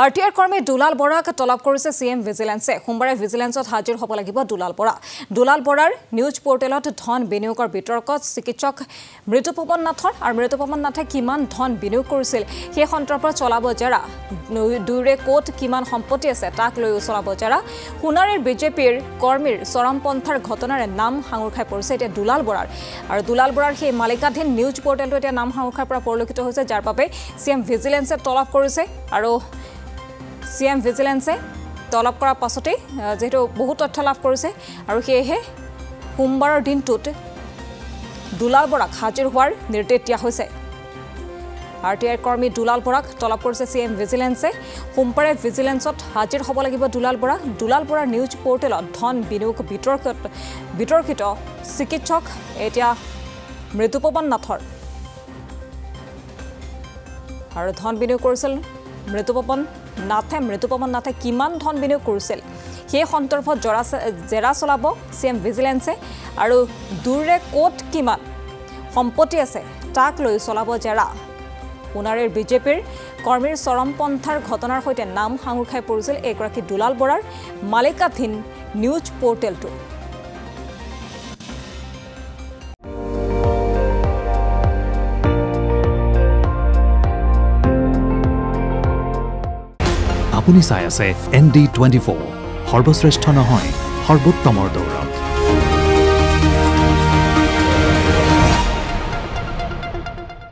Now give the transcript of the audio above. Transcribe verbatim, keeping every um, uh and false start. R T I কৰ্মী দুলাল বৰাক তলব কৰিছে C M ভিজিলেন্সে সোমবাৰে ভিজিলেন্সত হাজিৰ হ'ব লাগিব দুলাল বৰা দুলাল বৰাৰ নিউজ পোৰ্টেলত ধন বিনিয়োগৰ বিতৰ্কত চিকিৎসক মৃদুপৱন নাথৰ আৰু মৃদুপৱন নাথে কিমান ধন বিনিয়োগ কৰিছিল সেই সন্দৰ্ভত চলাব যাৰা দুৰে কোট কিমান সম্পত্তি আছে তাক লৈ চলাব যাৰা হুনাৰৰ বিজেপিৰ কৰ্মীৰ চৰমপন্থাৰ ঘটনাৰে নাম হাঙুৰ খাই পৰিছে এটা দুলাল বৰাৰ আৰু দুলাল বৰাৰ সেই মালিকাধীন নিউজ পোৰ্টেলটো এটা নাম হাঙুৰ খাই পৰা পৰিলক্ষিত হৈছে যাৰ বাবে C M ভিজিলেন্সে তলব কৰিছে আৰু C M ভিজিলেন্সে তলব কৰা পাছতে যেটো বহুত তথ্য লাভ কৰিছে আৰু সেয়ে সোমবাৰৰ দিনটোত দুলাল বৰাক হাজিৰ হোৱাৰ নিৰ্দেশ দিয়া হৈছে R T I কৰ্মী দুলাল বৰাক তলব কৰিছে C M ভিজিলেন্সে সোমবাৰে ভিজিলেন্সত হাজিৰ হ'ব লাগিব দুলাল বৰা দুলাল বৰাৰ নিউজ পোৰ্টেলত ধন বিনিয়োগ বিতৰ্কত বিতৰ্কিত চিকিৎসক এতিয়া মৃদুপৱন নাথৰ আৰু ধন বিনিয়োগ কৰিছিল মৃদুপৱন নাথে মৃদুপৱন নাথে কিমান ধন বিনিয়োগ কৰিছিল সেই সন্দৰ্ভত জৰা জেৰা চলাব C M ভিজিলেন্সে আৰু দুৰে কোট কিমান সম্পত্তি আছে তাক লৈ চলাব জেৰা উনাৰৰ বিজেপিৰ কৰ্মীৰ চৰমপন্থাৰ ঘটনাৰ হৈতে নাম হাঙুৰ খাই পৰিছিল একৰাকী দুলাল বৰাৰ মালিকাধীন নিউজ পোৰ্টেলটো আপুনি চাই আছে N D twenty-four সৰ্বশ্ৰেষ্ঠ নহয় সৰ্বোত্তমৰ দৌৰ